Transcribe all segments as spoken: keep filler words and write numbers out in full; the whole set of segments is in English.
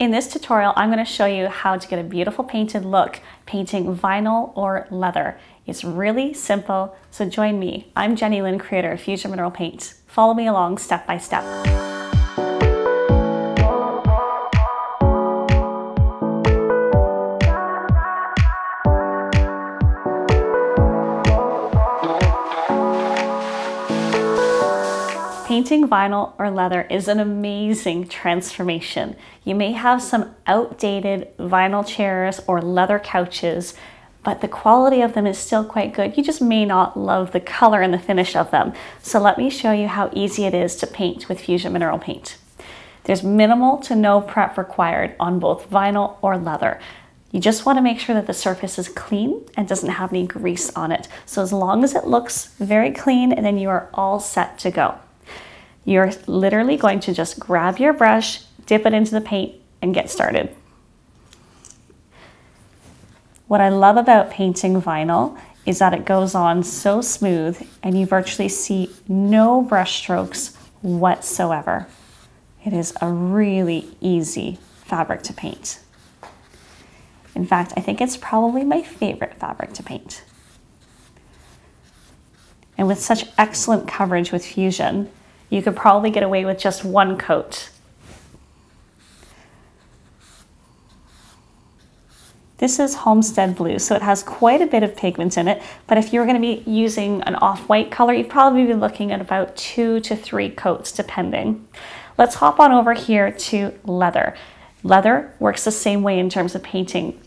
In this tutorial, I'm going to show you how to get a beautiful painted look painting vinyl or leather. It's really simple, so join me. I'm Jenny Lin, creator of Fusion Mineral Paint. Follow me along step by step. Painting vinyl or leather is an amazing transformation. You may have some outdated vinyl chairs or leather couches, but the quality of them is still quite good. You just may not love the color and the finish of them. So let me show you how easy it is to paint with Fusion Mineral Paint. There's minimal to no prep required on both vinyl or leather. You just want to make sure that the surface is clean and doesn't have any grease on it. So as long as it looks very clean, and then you are all set to go. You're literally going to just grab your brush, dip it into the paint, and get started. What I love about painting vinyl is that it goes on so smooth and you virtually see no brush strokes whatsoever. It is a really easy fabric to paint. In fact, I think it's probably my favorite fabric to paint. And with such excellent coverage with Fusion, you could probably get away with just one coat. This is Homestead Blue, so it has quite a bit of pigment in it, but if you're going to be using an off-white color, you'd probably be looking at about two to three coats, depending. Let's hop on over here to leather. Leather works the same way in terms of painting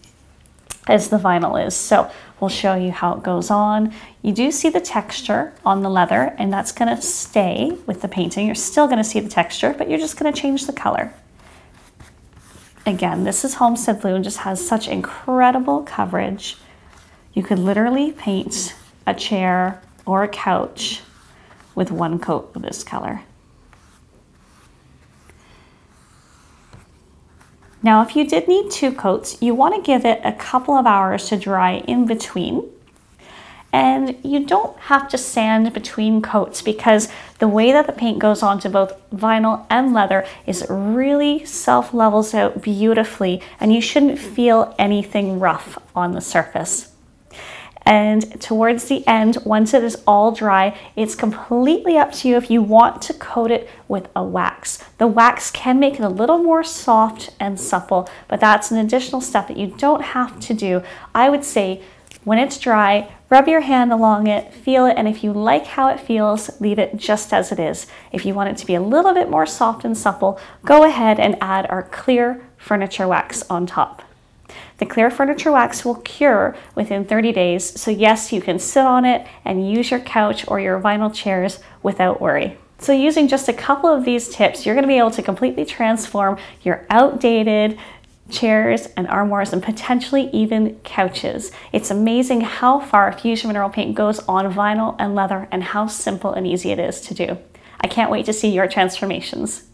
as the vinyl is, so we'll show you how it goes on. You do see the texture on the leather, and that's going to stay with the painting. You're still going to see the texture, but you're just going to change the color. Again, this is Homestead Blue and just has such incredible coverage. You could literally paint a chair or a couch with one coat of this color. Now, if you did need two coats, you want to give it a couple of hours to dry in between. And you don't have to sand between coats because the way that the paint goes on to both vinyl and leather is it really self-levels out beautifully, and you shouldn't feel anything rough on the surface. And towards the end, once it is all dry, it's completely up to you if you want to coat it with a wax. The wax can make it a little more soft and supple, but that's an additional step that you don't have to do. I would say when it's dry, rub your hand along it, feel it, and if you like how it feels, leave it just as it is. If you want it to be a little bit more soft and supple, go ahead and add our clear furniture wax on top. The clear furniture wax will cure within thirty days, so yes, you can sit on it and use your couch or your vinyl chairs without worry. So using just a couple of these tips, you're going to be able to completely transform your outdated chairs and armoires and potentially even couches. It's amazing how far Fusion Mineral Paint goes on vinyl and leather and how simple and easy it is to do. I can't wait to see your transformations.